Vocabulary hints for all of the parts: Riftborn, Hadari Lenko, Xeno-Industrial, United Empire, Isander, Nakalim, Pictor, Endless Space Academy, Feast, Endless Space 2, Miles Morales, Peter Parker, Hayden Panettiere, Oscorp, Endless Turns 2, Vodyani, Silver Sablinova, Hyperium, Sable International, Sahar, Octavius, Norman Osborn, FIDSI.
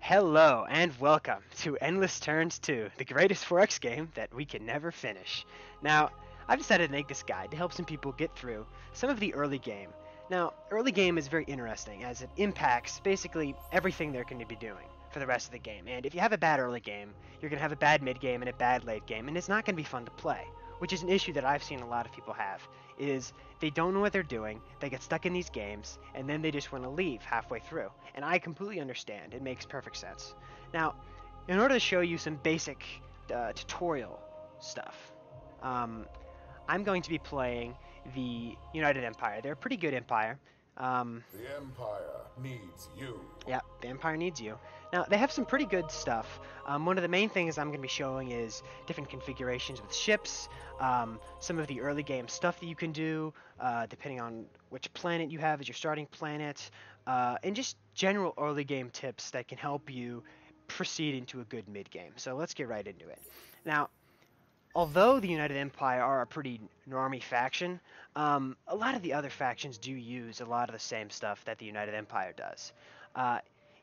Hello and welcome to Endless Turns 2, the greatest 4X game that we can never finish. Now, I've decided to make this guide to help some people get through some of the early game. Now, early game is very interesting as it impacts basically everything they're going to be doing for the rest of the game. And if you have a bad early game, you're going to have a bad mid game and a bad late game, and it's not going to be fun to play. Which is an issue that I've seen a lot of people have, is they don't know what they're doing, they get stuck in these games, and then they just want to leave halfway through. And I completely understand, it makes perfect sense. Now, in order to show you some basic tutorial stuff, I'm going to be playing the United Empire. They're a pretty good empire. The Empire needs you. Yeah, the Empire needs you. Now, they have some pretty good stuff. One of the main things I'm going to be showing is different configurations with ships, some of the early game stuff that you can do, depending on which planet you have as your starting planet, and just general early game tips that can help you proceed into a good mid-game. So let's get right into it. Now, although the United Empire are a pretty normie faction, a lot of the other factions do use a lot of the same stuff that the United Empire does.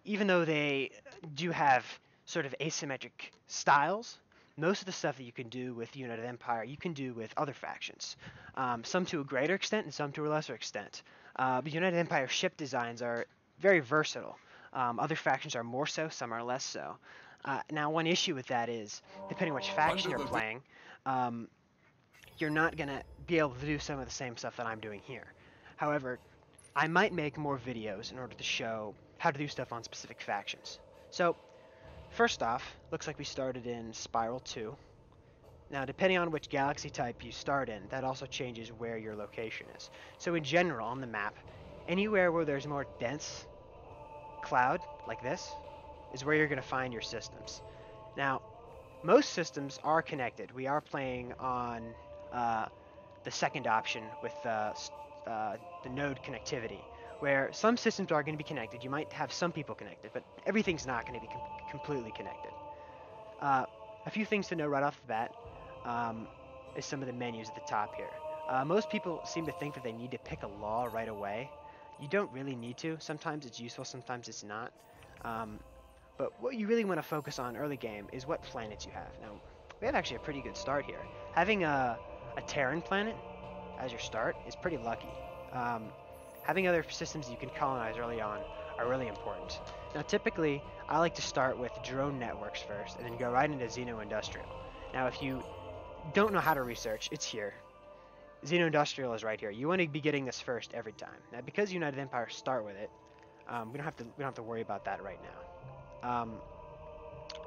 Even though they do have sort of asymmetric styles, most of the stuff that you can do with the United Empire, you can do with other factions. Some to a greater extent and some to a lesser extent. But United Empire ship designs are very versatile. Other factions are more so, some are less so. Now, one issue with that is, depending on which faction you're playing, you're not going to be able to do some of the same stuff that I'm doing here. However, I might make more videos in order to show how to do stuff on specific factions. So, first off, looks like we started in Spiral 2. Now, depending on which galaxy type you start in, that also changes where your location is. So, in general, on the map, anywhere where there's more dense cloud, like this, is where you're going to find your systems. Now, most systems are connected. We are playing on the second option with the node connectivity, where some systems are going to be connected. You might have some people connected, but everything's not going to be completely connected. A few things to know right off the bat is some of the menus at the top here. Most people seem to think that they need to pick a law right away. You don't really need to. Sometimes it's useful, sometimes it's not. But what you really want to focus on early game is what planets you have. Now, we have actually a pretty good start here. Having a Terran planet as your start is pretty lucky. Having other systems you can colonize early on are really important. Now, typically, I like to start with drone networks first and then go right into Xeno-Industrial. Now, if you don't know how to research, it's here. Xeno-Industrial is right here. You want to be getting this first every time. Now, because United Empire start with it, we don't have to worry about that right now.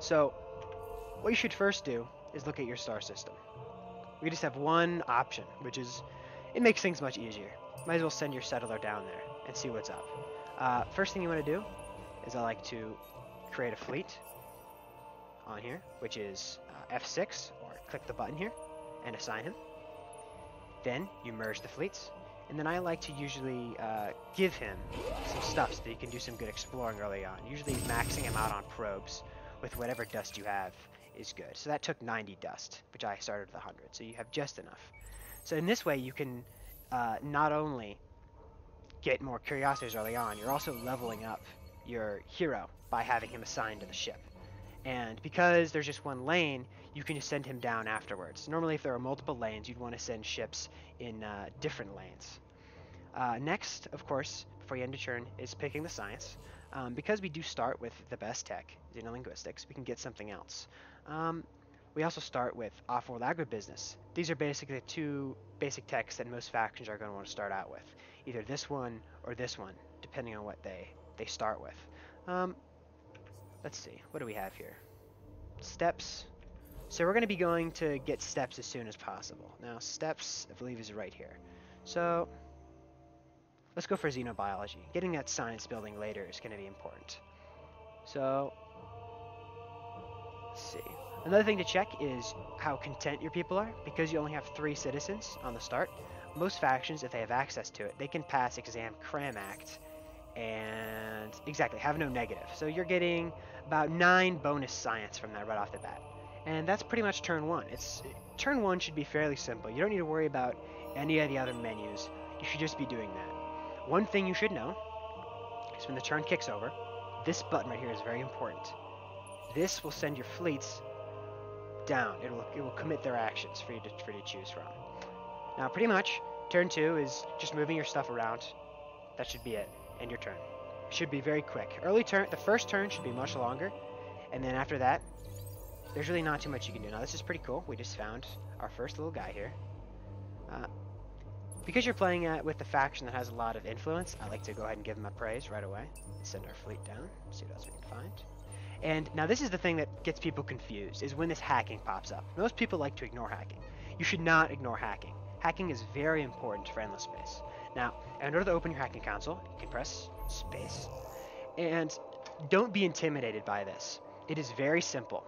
So what you should first do is look at your star system. We just have one option, which is, it makes things much easier. Might as well send your settler down there and see what's up. First thing you want to do is I like to create a fleet on here, which is F6, or click the button here and assign him. Then you merge the fleets. And then I like to usually give him some stuff so that he can do some good exploring early on. Usually maxing him out on probes with whatever dust you have is good. So that took 90 dust, which I started with 100. So you have just enough. So in this way, you can not only get more curiosities early on, you're also leveling up your hero by having him assigned to the ship. And because there's just one lane, you can just send him down afterwards. Normally, if there are multiple lanes, you'd want to send ships in different lanes. Next, of course, before you end your turn, is picking the science. Because we do start with the best tech, Xenolinguistics, we can get something else. We also start with Off-World Agribusiness. These are basically the two basic techs that most factions are going to want to start out with. Either this one or this one, depending on what they start with. Let's see, what do we have here? Steps. So we're going to be going to get steps as soon as possible. Now, steps, I believe, is right here. So let's go for xenobiology. Getting that science building later is going to be important. So let's see. Another thing to check is how content your people are. Because you only have 3 citizens on the start, most factions, if they have access to it, they can pass Exam Cram Act and exactly have no negative. So you're getting about 9 bonus science from that right off the bat, and that's pretty much turn one. Turn one should be fairly simple. You don't need to worry about any of the other menus. You should just be doing that. One thing you should know is when the turn kicks over, This button right here is very important. This will send your fleets down. It will commit their actions for you to choose from. Now, pretty much, turn 2 is just moving your stuff around. That should be it. End your turn. Should be very quick. The first turn should be much longer, and then after that, there's really not too much you can do. Now, this is pretty cool. We just found our first little guy here. Because you're playing with the faction that has a lot of influence, I like to go ahead and give them a praise right away. Send our fleet down, see what else we can find. And now this is the thing that gets people confused, is when this hacking pops up. Most people like to ignore hacking. You should not ignore hacking. Hacking is very important for Endless Space. Now, in order to open your hacking console, you can press space. And don't be intimidated by this. It is very simple.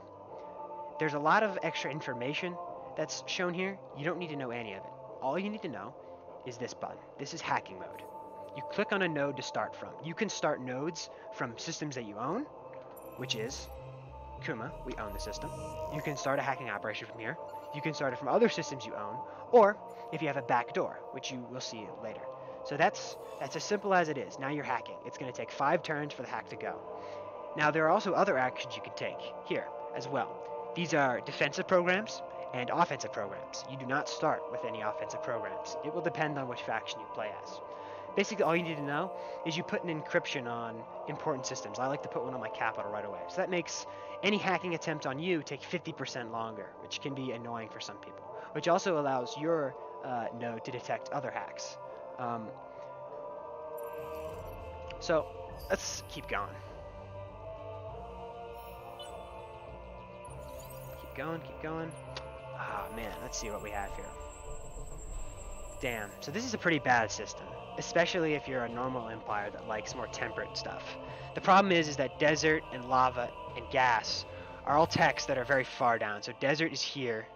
There's a lot of extra information that's shown here. You don't need to know any of it. All you need to know is this button. This is hacking mode. You click on a node to start from. You can start nodes from systems that you own, which is Kuma. We own the system. You can start a hacking operation from here. You can start it from other systems you own, or if you have a backdoor, which you will see later. So that's as simple as it is. Now you're hacking. It's going to take 5 turns for the hack to go. Now there are also other actions you can take here as well. These are defensive programs and offensive programs. You do not start with any offensive programs. It will depend on which faction you play as. Basically, all you need to know is you put an encryption on important systems. I like to put one on my capital right away. So that makes any hacking attempt on you take 50% longer, which can be annoying for some people, which also allows your node to detect other hacks. So let's keep going. Keep going, keep going. Ah, man, let's see what we have here. Damn, so this is a pretty bad system, especially if you're a normal empire that likes more temperate stuff. The problem is that desert and lava and gas are all techs that are very far down. So desert is here,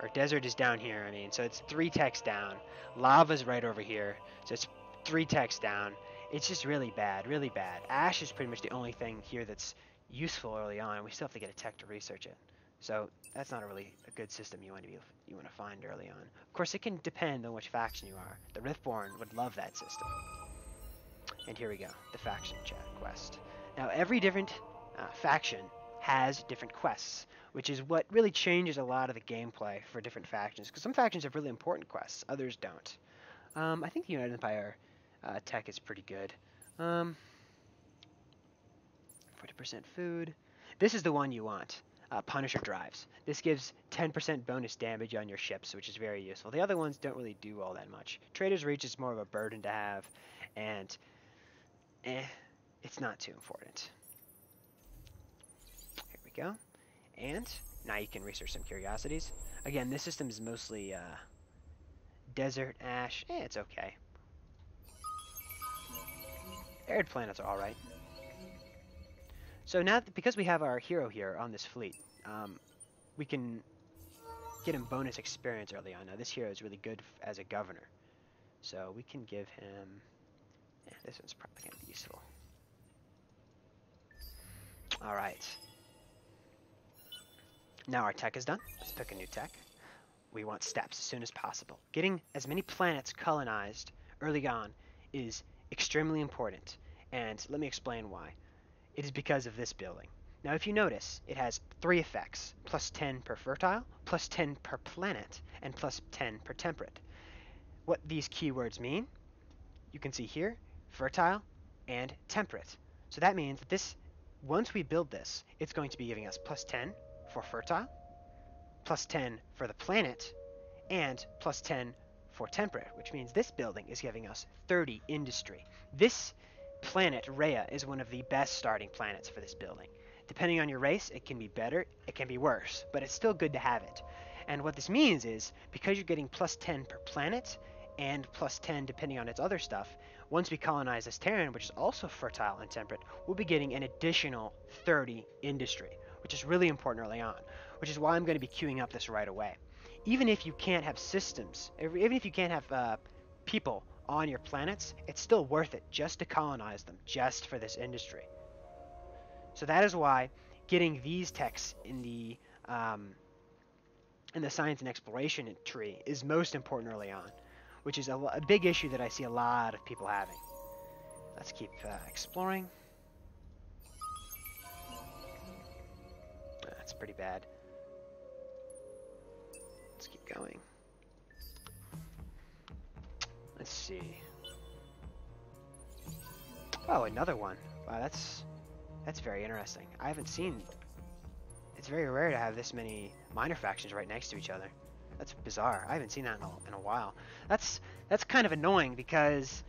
or desert is down here, I mean, so it's 3 techs down. Lava's right over here, so it's 3 techs down. It's just really bad, really bad. Ash is pretty much the only thing here that's useful early on. We still have to get a tech to research it. So that's not a really good system you want to find early on. Of course, it can depend on which faction you are. The Riftborn would love that system. And here we go, the faction chat quest. Now, every different faction has different quests, which is what really changes a lot of the gameplay for different factions, because some factions have really important quests, others don't. I think the United Empire tech is pretty good. 40% food. This is the one you want. Punisher drives. This gives 10% bonus damage on your ships, which is very useful. The other ones don't really do all that much. Trader's Reach is more of a burden to have, and it's not too important. Here we go. And now you can research some curiosities. Again, this system is mostly desert, ash. It's okay. Arid planets are all right. So now, because we have our hero here on this fleet, we can get him bonus experience early on. Now, this hero is really good as a governor. So we can give him... Yeah, this one's probably going to be useful. Alright. Now our tech is done. Let's pick a new tech. We want steps as soon as possible. Getting as many planets colonized early on is extremely important. And let me explain why. It is because of this building. Now, if you notice, it has 3 effects, plus 10 per fertile, plus 10 per planet, and plus 10 per temperate. What these keywords mean, you can see here, fertile and temperate. So that means that this, once we build this, it's going to be giving us plus 10 for fertile, plus 10 for the planet, and plus 10 for temperate, which means this building is giving us 30 industry. This planet Rhea is one of the best starting planets for this building. Depending on your race, it can be better, it can be worse, but it's still good to have it. And what this means is, because you're getting plus 10 per planet, and plus 10 depending on its other stuff, once we colonize this Terran, which is also fertile and temperate, we'll be getting an additional 30 industry, which is really important early on, which is why I'm going to be queuing up this right away. Even if you can't have systems, even if you can't have people on your planets, it's still worth it just to colonize them, just for this industry. So that is why getting these techs in the science and exploration tree is most important early on, which is a big issue that I see a lot of people having. Let's keep exploring. pretty bad. Let's keep going. Let's see. Oh, another one. Wow, that's very interesting. I haven't seen... It's very rare to have this many minor factions right next to each other. That's bizarre. I haven't seen that in a while. That's kind of annoying because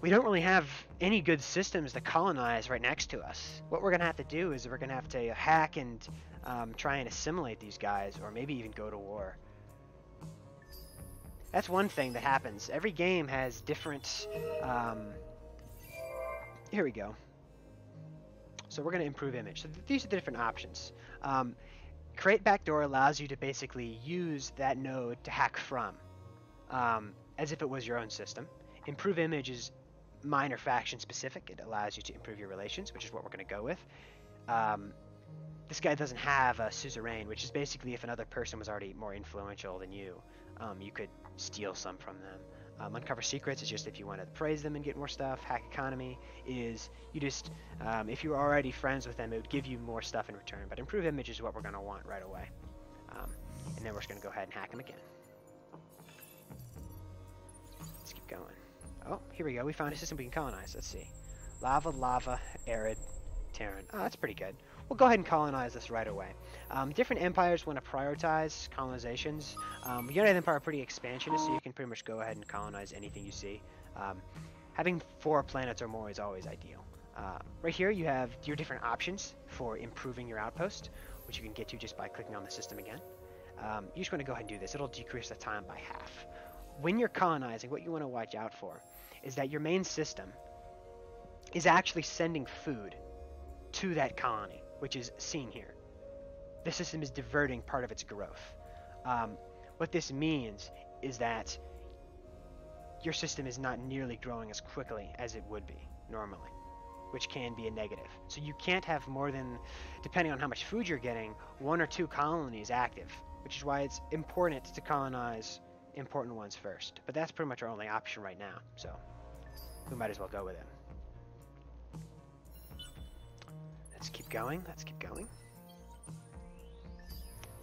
we don't really have any good systems to colonize right next to us. What we're going to have to do is we're going to have to hack and try and assimilate these guys, or maybe even go to war. That's one thing that happens. Every game has different... here we go. So we're going to improve image. So these are the different options. Create backdoor allows you to basically use that node to hack from, as if it was your own system. Improve image is minor faction specific. It allows you to improve your relations, which is what we're going to go with. This guy doesn't have a suzerain, which is basically if another person was already more influential than you, you could steal some from them. Uncover secrets is just if you want to praise them and get more stuff. Hack economy is you just, if you're already friends with them, it would give you more stuff in return. But improve image is what we're going to want right away. And then we're just going to go ahead and hack them again. Let's keep going. Oh, here we go. We found a system we can colonize. Let's see. Lava, lava, arid, Terran. Oh, that's pretty good. We'll go ahead and colonize this right away. Different empires want to prioritize colonizations. United Empire are pretty expansionist, so you can pretty much go ahead and colonize anything you see. Having 4 planets or more is always ideal. Right here you have your different options for improving your outpost, which you can get to just by clicking on the system again. You just want to go ahead and do this. It'll decrease the time by half. When you're colonizing, what you want to watch out for is that your main system is actually sending food to that colony, which is seen here. The system is diverting part of its growth. What this means is that your system is not nearly growing as quickly as it would be normally, which can be a negative. So you can't have more than, depending on how much food you're getting, 1 or 2 colonies active, which is why it's important to colonize important ones first. But that's pretty much our only option right now, so we might as well go with it. Let's keep going. Let's keep going.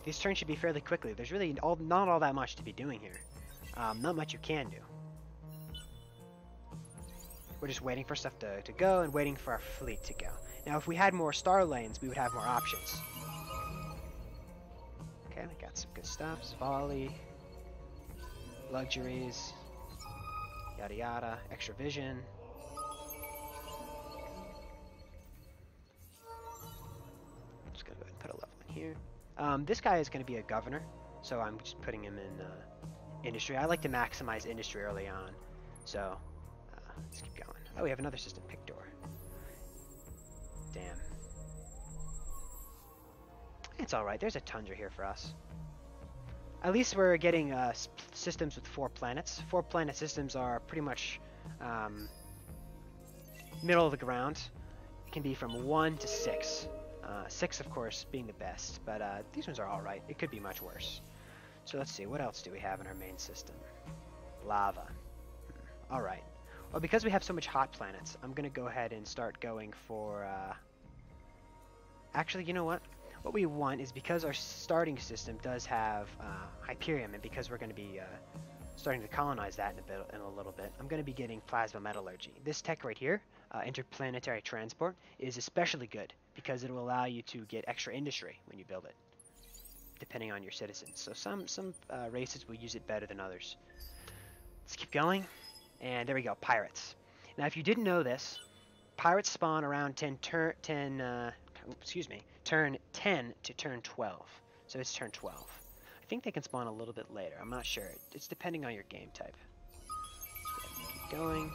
These turns should be fairly quickly. There's really not all that much to be doing here. Not much you can do. We're just waiting for stuff to go and waiting for our fleet to go. Now, if we had more star lanes, we would have more options. Okay, we got some good stuff. Volley, luxuries, yada yada, extra vision. Here. This guy is going to be a governor, so I'm just putting him in industry. I like to maximize industry early on, so let's keep going. Oh, we have another system, Pictor. Damn. It's alright, there's a tundra here for us. At least we're getting systems with 4 planets. 4 planet systems are pretty much middle of the ground. It can be from 1 to 6. 6, of course, being the best, but these ones are alright. It could be much worse. So let's see, what else do we have in our main system? Lava. Alright. Well, because we have so much hot planets, I'm going to go ahead and start going for... Actually, you know what? What we want is, because our starting system does have Hyperium, and because we're going to be starting to colonize that in a little bit, I'm going to be getting Plasma Metallurgy. This tech right here, Interplanetary Transport, is especially good, because it will allow you to get extra industry when you build it, depending on your citizens. So some races will use it better than others. Let's keep going. And there we go, pirates. Now, if you didn't know this, pirates spawn around turn 10 to turn 12. So it's turn 12. I think they can spawn a little bit later. I'm not sure. It's depending on your game type. Let's keep going.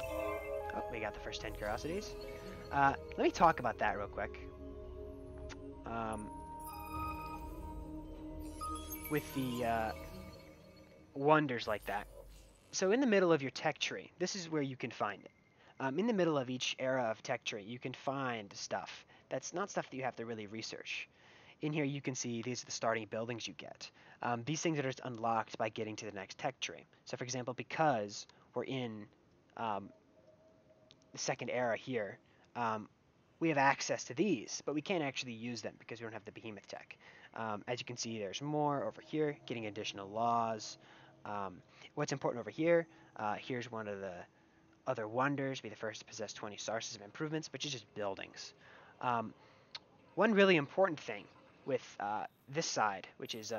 Oh, we got the first 10 curiosities. Let me talk about that real quick. With the wonders like that. So in the middle of your tech tree, this is where you can find it. In the middle of each era of tech tree, you can find stuff. That's not stuff that you have to really research. In here you can see these are the starting buildings you get. These things are just unlocked by getting to the next tech tree. So for example, because we're in the second era here, we have access to these, but we can't actually use them because we don't have the behemoth tech. As you can see, there's more over here, getting additional laws. What's important over here, here's one of the other wonders, be the first to possess 20 sources of improvements, which is just buildings. One really important thing with this side, which is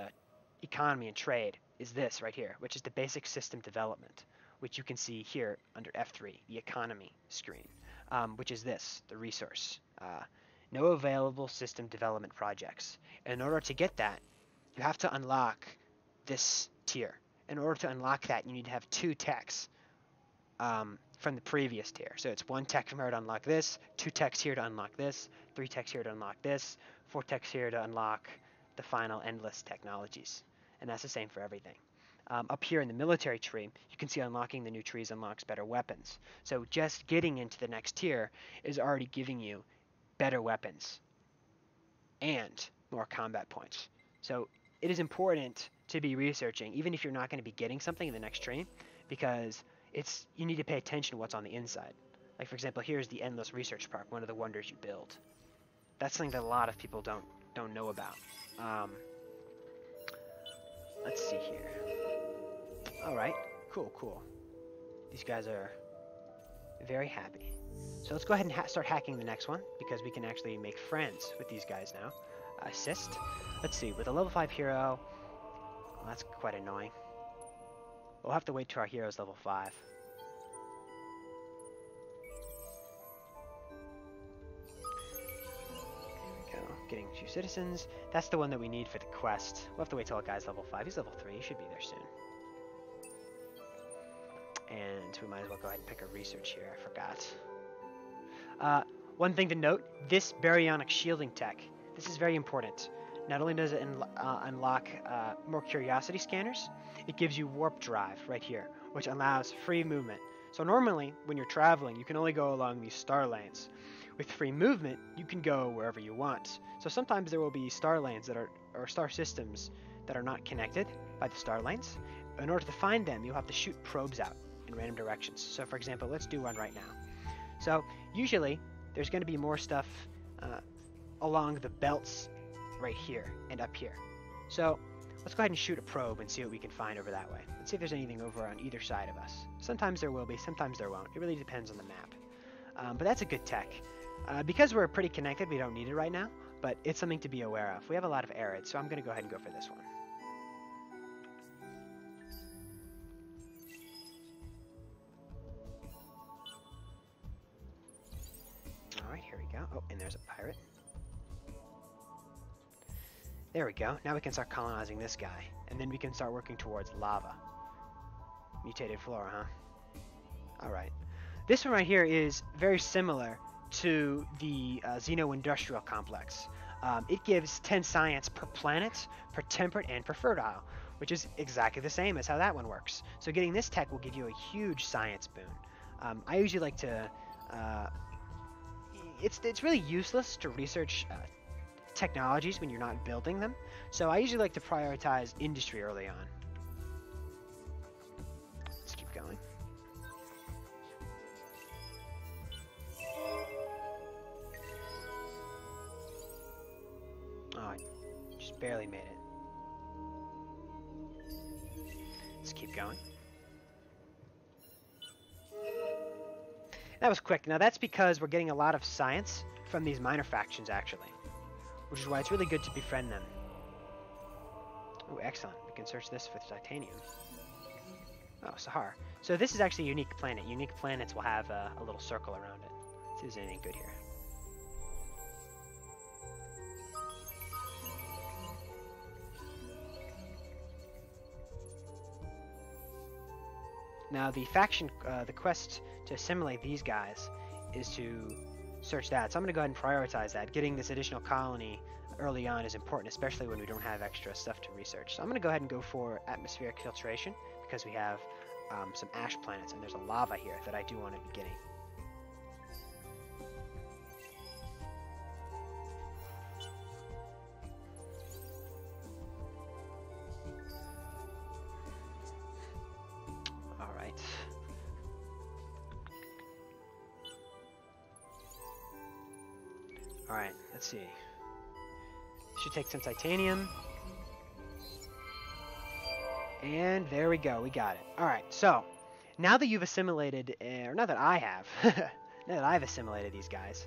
economy and trade, is this right here, which is the basic system development, which you can see here under F3, the economy screen, which is this, the resource. No available system development projects. And in order to get that, you have to unlock this tier. In order to unlock that, you need to have 2 techs from the previous tier. So it's 1 tech from here to unlock this, 2 techs here to unlock this, 3 techs here to unlock this, 4 techs here to unlock the final endless technologies. And that's the same for everything. Up here in the military tree, you can see unlocking the new trees unlocks better weapons. So just getting into the next tier is already giving you better weapons and more combat points. So it is important to be researching, even if you're not going to be getting something in the next tree, because it's, you need to pay attention to what's on the inside. Like, for example, here's the Endless Research Park, one of the wonders you build. That's something that a lot of people don't know about. Let's see here. All right, cool, cool. These guys are very happy. So let's go ahead and start hacking the next one, because we can actually make friends with these guys now. Assist. Let's see, with a level 5 hero, well, that's quite annoying. We'll have to wait till our hero's level 5. There we go, getting 2 citizens. That's the one that we need for the quest. We'll have to wait till our guy's level 5. He's level 3, he should be there soon. And we might as well go ahead and pick a research here, I forgot. One thing to note, this baryonic shielding tech, this is very important. Not only does it unlock more curiosity scanners, it gives you warp drive right here, which allows free movement. So normally, when you're traveling, you can only go along these star lanes. With free movement, you can go wherever you want. So sometimes there will be star lanes that are, or star systems that are not connected by the star lanes. In order to find them, you'll have to shoot probes out in random directions. So for example, let's do one right now. So usually there's going to be more stuff along the belts right here and up here. So let's go ahead and shoot a probe and see what we can find over that way. Let's see if there's anything over on either side of us. Sometimes there will be, sometimes there won't. It really depends on the map. But that's a good tech. Because we're pretty connected, we don't need it right now, but it's something to be aware of. We have a lot of arids, so I'm going to go ahead and go for this one. Oh, and there's a pirate. There we go. Now we can start colonizing this guy. And then we can start working towards lava. Mutated flora, huh? Alright. This one right here is very similar to the Xeno-Industrial Complex. It gives 10 science per planet, per temperate, and per fertile, which is exactly the same as how that one works. So getting this tech will give you a huge science boon. I usually like to... It's really useless to research technologies when you're not building them, so I usually like to prioritize industry early on. Let's keep going. Oh, I just barely made it. Let's keep going. That was quick. Now that's because we're getting a lot of science from these minor factions, actually, which is why it's really good to befriend them. Oh, excellent. We can search this for titanium. Oh, Sahar. So this is actually a unique planet. Unique planets will have a little circle around it. Let's see if there's anything good here. Now the faction, the quest to assimilate these guys is to search that. So I'm going to go ahead and prioritize that. Getting this additional colony early on is important, especially when we don't have extra stuff to research. So I'm going to go ahead and go for atmospheric filtration because we have some ash planets and there's a lava here that I do want to be getting. Alright, let's see. Should take some titanium. And there we go, we got it. Alright, so, now that you've assimilated, or not that I have, now that I've assimilated these guys,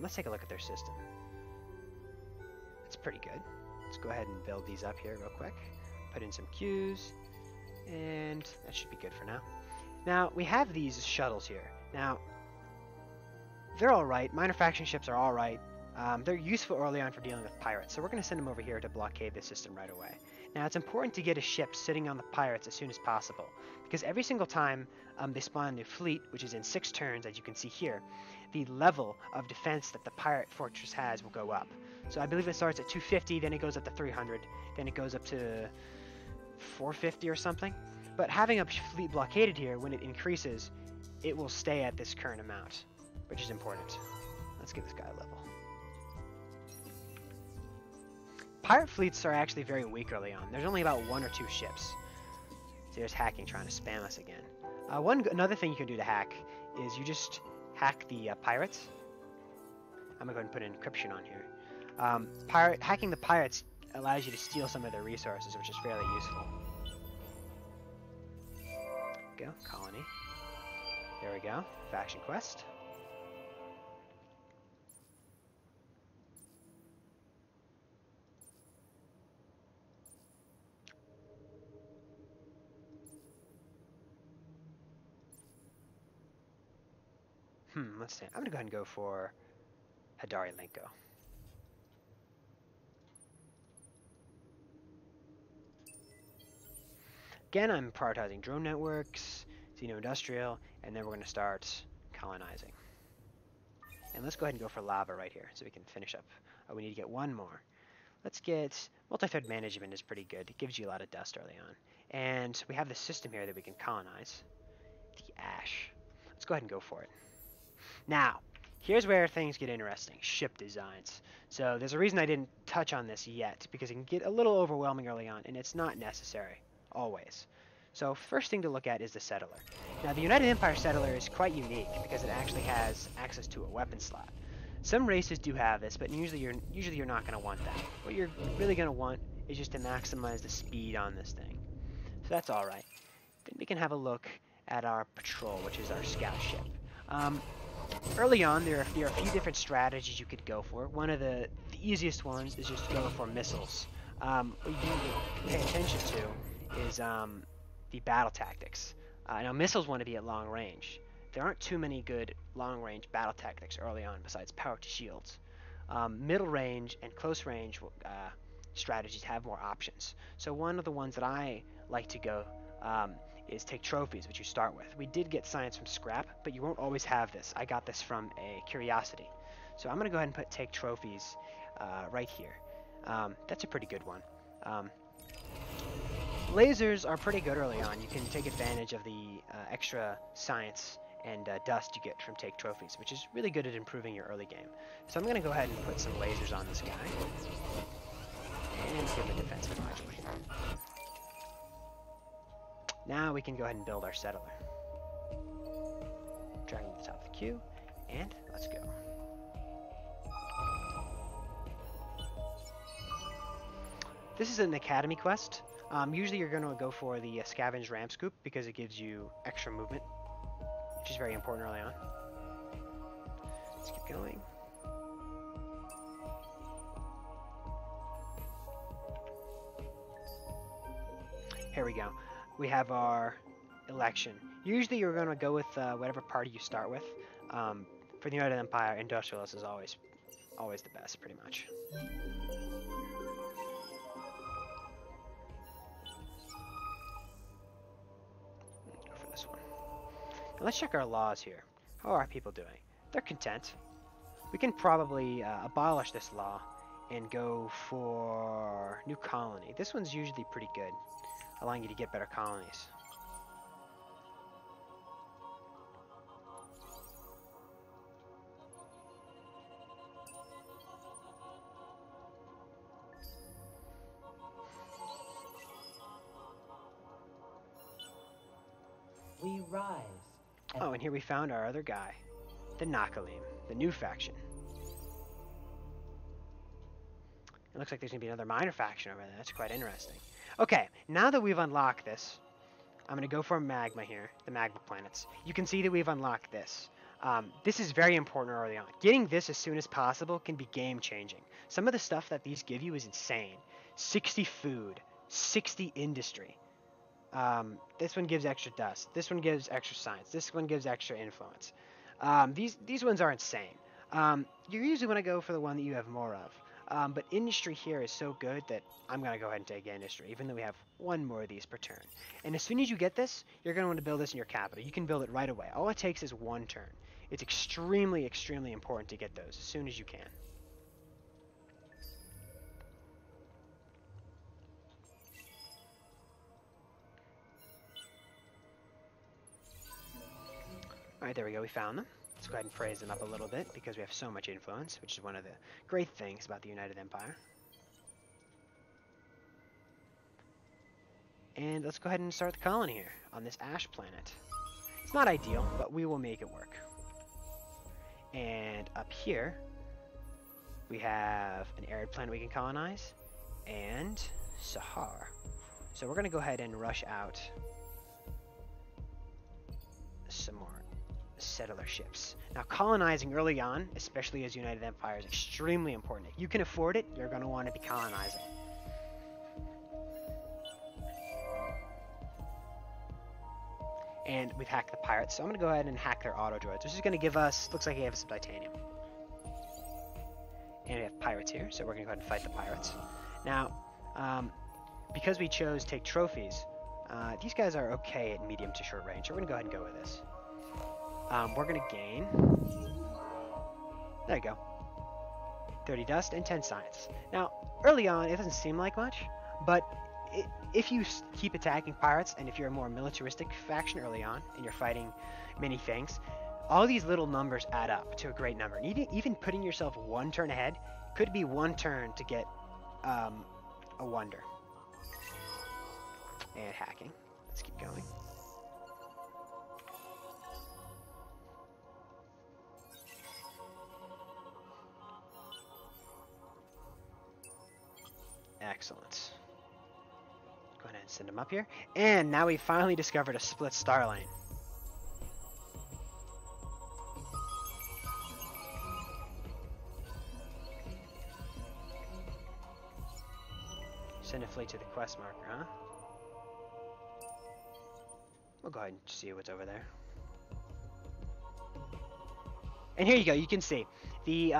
let's take a look at their system. It's pretty good. Let's go ahead and build these up here real quick. Put in some queues, and that should be good for now. Now, we have these shuttles here. Now, they're alright. Minor faction ships are alright. They're useful early on for dealing with pirates, so we're going to send them over here to blockade the system right away. Now, it's important to get a ship sitting on the pirates as soon as possible, because every single time they spawn a new fleet, which is in 6 turns, as you can see here, the level of defense that the pirate fortress has will go up. So I believe it starts at 250, then it goes up to 300, then it goes up to 450 or something. But having a fleet blockaded here, when it increases, it will stay at this current amount, which is important. Let's give this guy a level. Pirate fleets are actually very weak early on. There's only about 1 or 2 ships. So there's hacking trying to spam us again. Another thing you can do to hack is you just hack the pirates. I'm going to go ahead and put encryption on here. Hacking the pirates allows you to steal some of their resources, which is fairly useful. Go, colony. There we go. Faction quest. Let's see. I'm going to go ahead and go for Hadari Lenko. Again, I'm prioritizing drone networks, xeno-industrial, and then we're going to start colonizing. And let's go ahead and go for lava right here so we can finish up. Oh, we need to get 1 more. Let's get... multi-thread management is pretty good. It gives you a lot of dust early on. And we have this system here that we can colonize. The ash. Let's go ahead and go for it. Now, here's where things get interesting, ship designs. So there's a reason I didn't touch on this yet, because it can get a little overwhelming early on, and it's not necessary, always. So first thing to look at is the settler. Now, the United Empire settler is quite unique, because it actually has access to a weapon slot. Some races do have this, but usually you're not going to want that. What you're really going to want is just to maximize the speed on this thing. So that's all right. Then we can have a look at our patrol, which is our scout ship. Early on, there are a few different strategies you could go for. One of the easiest ones is just to go for missiles. What you need to pay attention to is the battle tactics. Now, missiles want to be at long range. There aren't too many good long-range battle tactics early on besides power to shields. Middle range and close range strategies have more options. So one of the ones that I like to go is take trophies, which you start with. We did get science from scrap, but you won't always have this. I got this from a curiosity. So I'm going to go ahead and put take trophies right here. That's a pretty good one. Lasers are pretty good early on. You can take advantage of the extra science and dust you get from take trophies, which is really good at improving your early game. So I'm going to go ahead and put some lasers on this guy. And give him a defensive module. Now we can go ahead and build our settler. Drag him to the top of the queue, and let's go. This is an academy quest. Usually you're going to go for the scavenge ram scoop because it gives you extra movement, which is very important early on. Let's keep going. Here we go. We have our election. Usually you're going to go with whatever party you start with. For the United Empire, Industrialist is always the best, pretty much. Go for this one. Now let's check our laws here. How are our people doing? They're content. We can probably abolish this law and go for New Colony. This one's usually pretty good, allowing you to get better colonies. We rise. Oh, and here we found our other guy, the Nakalim, the new faction. It looks like there's going to be another minor faction over there. That's quite interesting. Okay, now that we've unlocked this, I'm going to go for magma here, the magma planets. You can see that we've unlocked this. This is very important early on. Getting this as soon as possible can be game-changing. Some of the stuff that these give you is insane. 60 food, 60 industry. This one gives extra dust. This one gives extra science. This one gives extra influence. These ones are insane. You usually want to go for the one that you have more of. But industry here is so good that I'm going to go ahead and take industry, even though we have one more of these per turn. And as soon as you get this, you're going to want to build this in your capital. You can build it right away. All it takes is one turn. It's extremely, extremely important to get those as soon as you can. Alright, there we go. We found them. Let's go ahead and praise them up a little bit, because we have so much influence, which is one of the great things about the United Empire. And let's go ahead and start the colony here, on this ash planet. It's not ideal, but we will make it work. And up here, we have an arid planet we can colonize, and Sahar. So we're going to go ahead and rush out some more settler ships. Now, colonizing early on, especially as United Empire, is extremely important. If you can afford it, you're going to want to be colonizing. And we've hacked the pirates, so I'm going to go ahead and hack their auto droids, which is going to give us, looks like we have some titanium. And we have pirates here, so we're going to go ahead and fight the pirates. Now, because we chose take trophies, these guys are okay at medium to short range, so we're going to go ahead and go with this. We're going to gain, there you go, 30 dust and 10 science. Now, early on, it doesn't seem like much, but if you keep attacking pirates, and if you're a more militaristic faction early on, and you're fighting many things, all these little numbers add up to a great number. And even putting yourself one turn ahead could be one turn to get a wonder. And hacking. Let's keep going. Excellent. Go ahead and send them up here. And now we finally discovered a split star lane. Send a fleet to the quest marker, huh? We'll go ahead and see what's over there. And here you go. You can see the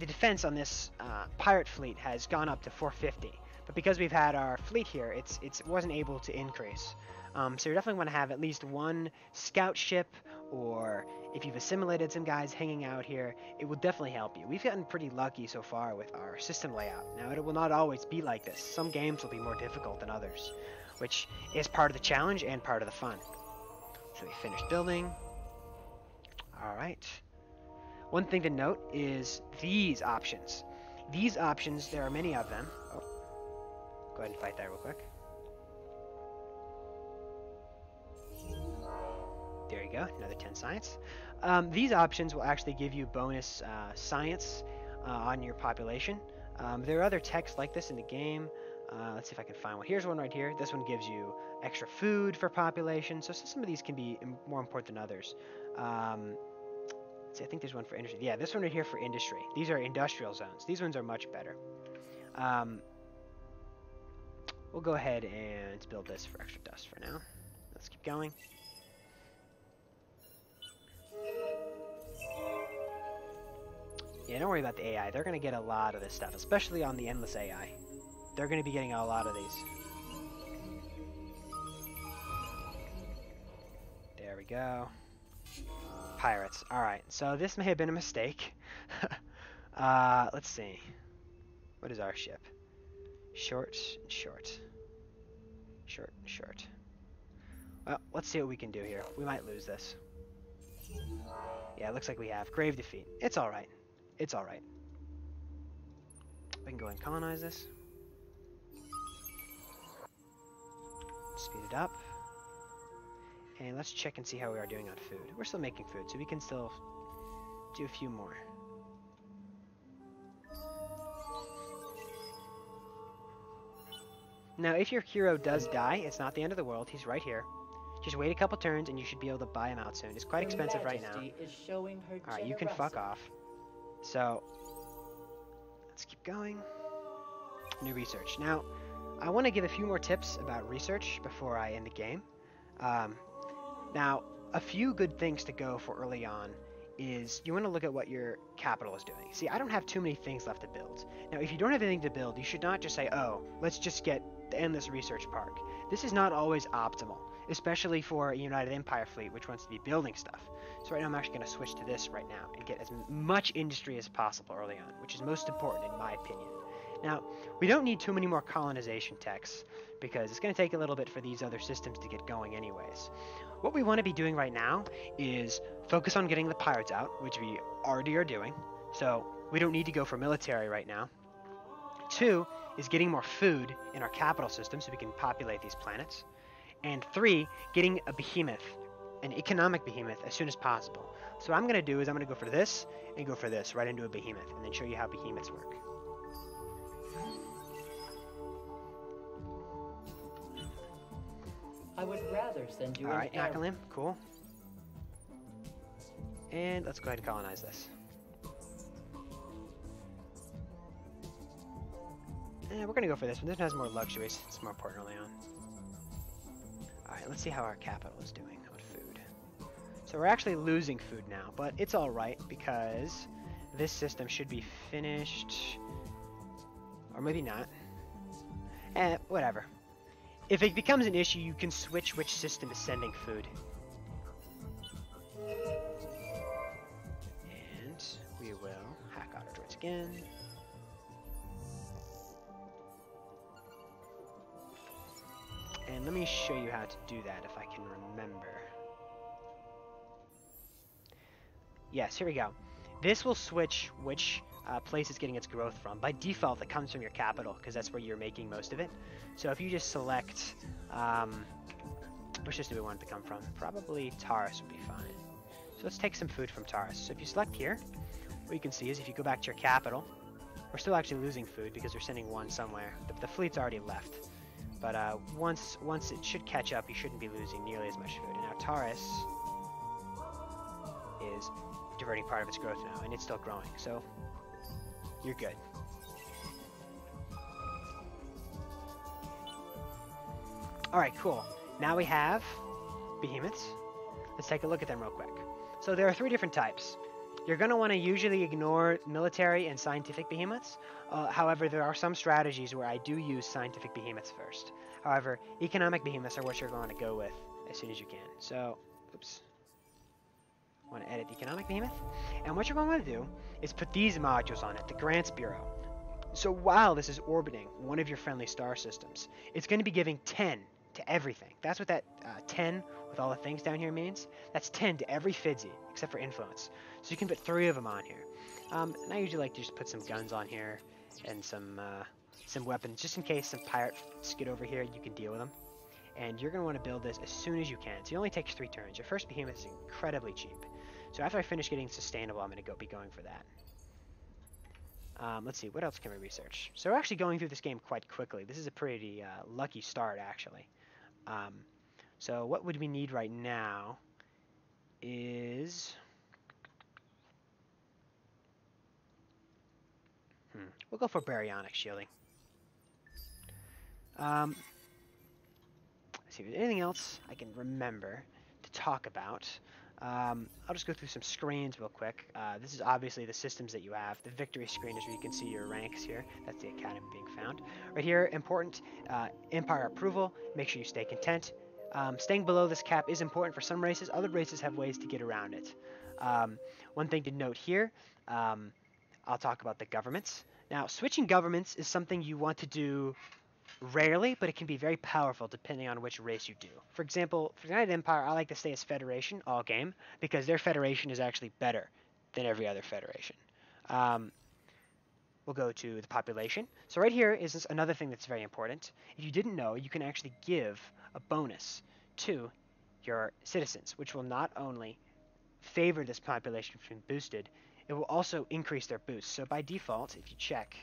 defense on this pirate fleet has gone up to 450. But because we've had our fleet here, it wasn't able to increase. So you definitely want to have at least one scout ship, or if you've assimilated some guys hanging out here, it will definitely help you. We've gotten pretty lucky so far with our system layout. Now, it will not always be like this. Some games will be more difficult than others, which is part of the challenge and part of the fun. So we finished building. All right. One thing to note is these options. These options, there are many of them. Oh. Go ahead and fight that real quick. There you go, another 10 science. These options will actually give you bonus science on your population. There are other texts like this in the game. Let's see if I can find one. Here's one right here. This one gives you extra food for population. So some of these can be more important than others. I think there's one for industry. Yeah, this one right here for industry. These are industrial zones. These ones are much better. We'll go ahead and build this for extra dust for now. Let's keep going. Yeah, don't worry about the AI. They're going to get a lot of this stuff, especially on the endless AI. They're going to be getting a lot of these. There we go. Pirates. Alright, so this may have been a mistake. Let's see. What is our ship? Short, short. Short, short. Well, let's see what we can do here. We might lose this. Yeah, it looks like we have grave defeat. It's alright. It's alright. We can go and colonize this. Speed it up. And let's check and see how we are doing on food. We're still making food, so we can still do a few more. Now, if your hero does die, it's not the end of the world. He's right here. Just wait a couple turns, and you should be able to buy him out soon. It's quite expensive right now. All right, you can fuck off. So, let's keep going. New research. Now, I want to give a few more tips about research before I end the game. Now, a few good things to go for early on is you want to look at what your capital is doing. See, I don't have too many things left to build. Now, if you don't have anything to build, you should not just say, oh, let's just get the Endless Research Park. This is not always optimal, especially for a United Empire fleet, which wants to be building stuff. So right now, I'm actually going to switch to this right now and get as much industry as possible early on, which is most important in my opinion. Now, we don't need too many more colonization techs because it's going to take a little bit for these other systems to get going anyways. What we want to be doing right now is focus on getting the pirates out, which we already are doing. So we don't need to go for military right now. 2 is getting more food in our capital system so we can populate these planets. And 3, getting a behemoth, an economic behemoth as soon as possible. So what I'm going to do is I'm going to go for this and go for this right into a behemoth and then show you how behemoths work. I would rather send you. All right, Nakalim, cool. And let's go ahead and colonize this. And we're gonna go for this one. This one has more luxuries. It's more important early on. All right, let's see how our capital is doing on food. So we're actually losing food now, but it's all right because this system should be finished, or maybe not. And whatever. If it becomes an issue, you can switch which system is sending food. And we will hack auto droids again. And let me show you how to do that if I can remember. Yes, here we go. This will switch which place it's getting its growth from. By default, it comes from your capital because that's where you're making most of it. So if you just select which system we want it to come from, probably Taurus would be fine. So let's take some food from Taurus. So if you select here, what you can see is if you go back to your capital, we're still actually losing food because we're sending one somewhere. The fleet's already left, but once it should catch up, you shouldn't be losing nearly as much food. And now Taurus is diverting part of its growth now, and it's still growing. So you're good. Alright, cool. Now we have behemoths. Let's take a look at them real quick. So there are 3 different types. You're going to want to usually ignore military and scientific behemoths. However, there are some strategies where I do use scientific behemoths first. However, economic behemoths are what you're going to go with as soon as you can. So, oops. Want to edit the economic behemoth, and what you're going to do is put these modules on it, the grants bureau. So while this is orbiting one of your friendly star systems, it's going to be giving 10 to everything. That's what that 10 with all the things down here means. That's 10 to every FIDSI except for influence. So you can put 3 of them on here. And I usually like to just put some guns on here and some weapons, just in case some pirates get over here. You can deal with them. And you're going to want to build this as soon as you can. So it only takes 3 turns. Your first behemoth is incredibly cheap. So after I finish getting sustainable, I'm going to be going for that. Let's see, what else can we research? So we're actually going through this game quite quickly. This is a pretty lucky start, actually. So what would we need right now is... We'll go for baryonic shielding. See if there's anything else I can remember to talk about. I'll just go through some screens real quick. This is obviously the systems that you have. The victory screen is where you can see your ranks here. That's the academy being found. Right here, important empire approval. Make sure you stay content. Staying below this cap is important for some races. Other races have ways to get around it. One thing to note here, I'll talk about the governments. Now, switching governments is something you want to do rarely, but it can be very powerful depending on which race you do. For example, for the United Empire, I like to stay as Federation all game because their Federation is actually better than every other Federation. We'll go to the population. So right here is another thing that's very important. If you didn't know, you can actually give a bonus to your citizens, which will not only favor this population from boosted, it will also increase their boost. So by default, if you check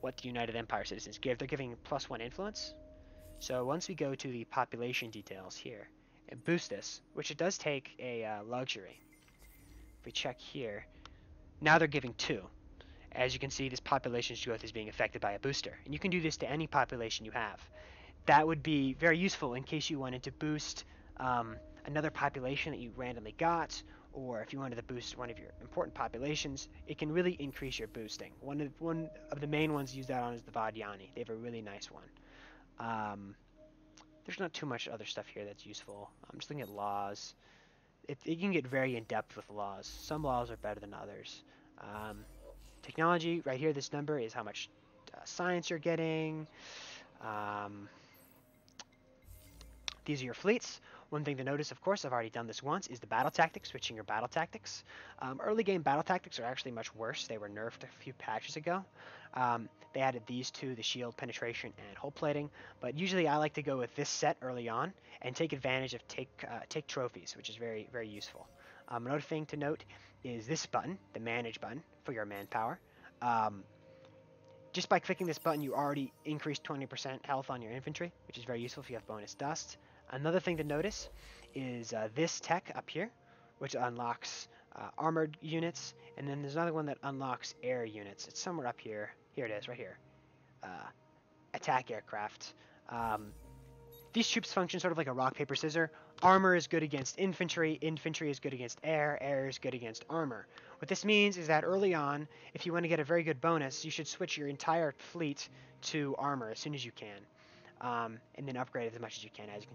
what the United Empire citizens give. They're giving +1 influence. So once we go to the population details here and boost this, which it does take a luxury. If we check here, now they're giving 2. As you can see, this population's growth is being affected by a booster. And you can do this to any population you have. That would be very useful in case you wanted to boost another population that you randomly got, or if you wanted to boost one of your important populations. It can really increase your boosting. One of the main ones you use that on is the Vodyani. They have a really nice one. There's not too much other stuff here that's useful. I'm just looking at laws. It can get very in-depth with laws. Some laws are better than others. Technology, right here, this number is how much science you're getting. These are your fleets. One thing to notice, of course, I've already done this once, is the battle tactics, switching your battle tactics. Early game battle tactics are actually much worse. They were nerfed a few patches ago. They added these two, the shield, penetration, and hull plating. But usually I like to go with this set early on and take advantage of take trophies, which is very, very useful. Another thing to note is this button, the manage button, for your manpower. Just by clicking this button, you already increase 20% health on your infantry, which is very useful if you have bonus dust. Another thing to notice is this tech up here, which unlocks armored units, and then there's another one that unlocks air units. It's somewhere up here. Here it is, right here. Attack aircraft. These troops function sort of like a rock, paper, scissors. Armor is good against infantry. Infantry is good against air. Air is good against armor. What this means is that early on, if you want to get a very good bonus, you should switch your entire fleet to armor as soon as you can. And then upgrade as much as you can. As you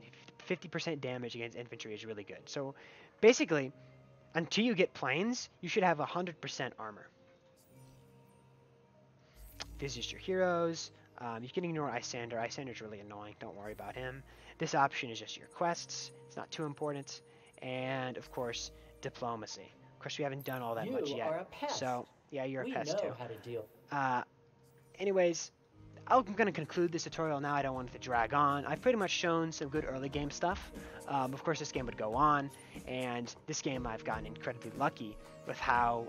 can, 50% damage against infantry is really good. So basically, until you get planes, you should have 100% armor. This is your heroes. You can ignore Islander. Isander's really annoying. Don't worry about him. This option is just your quests. It's not too important. And of course, diplomacy. Of course, we haven't done all that much yet. You are a pest. So yeah, you're a pest too. We know how to deal. Anyways. I'm going to conclude this tutorial now. I don't want it to drag on. I've pretty much shown some good early game stuff. Of course, this game would go on, and this game I've gotten incredibly lucky with how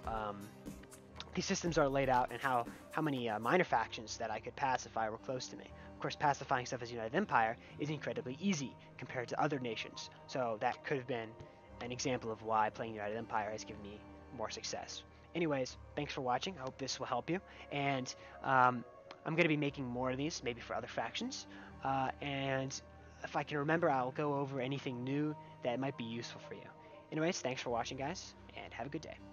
these systems are laid out and how many minor factions that I could pacify were close to me. Of course, pacifying stuff as United Empire is incredibly easy compared to other nations, so that could have been an example of why playing United Empire has given me more success. Anyways, thanks for watching. I hope this will help you, and I'm going to be making more of these, maybe for other factions, and if I can remember, I'll go over anything new that might be useful for you. Anyways, thanks for watching, guys, and have a good day.